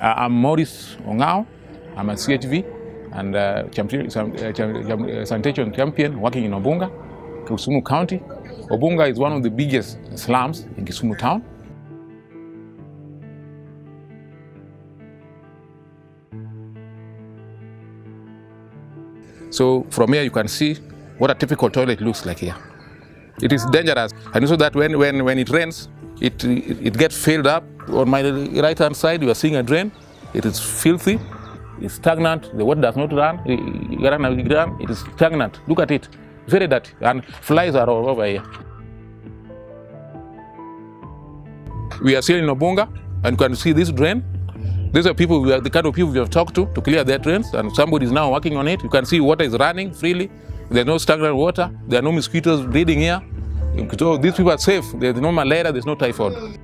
I'm Maurice Ongao. I'm a CHV and sanitation champion working in Obunga, Kisumu County. Obunga is one of the biggest slums in Kisumu town. So from here you can see what a typical toilet looks like here. It is dangerous, and also that when it rains, it gets filled up. On my right hand side you are seeing a drain. It is filthy, it's stagnant, the water does not run, it is stagnant. Look at it, very dirty, and flies are all over here. We are still in Obunga, and you can see this drain. These are people, the kind of people we have talked to clear their drains, and somebody is now working on it. You can see water is running freely. There's no stagnant water. There are no mosquitoes breeding here. So these people are safe. There's no malaria, there's no typhoid.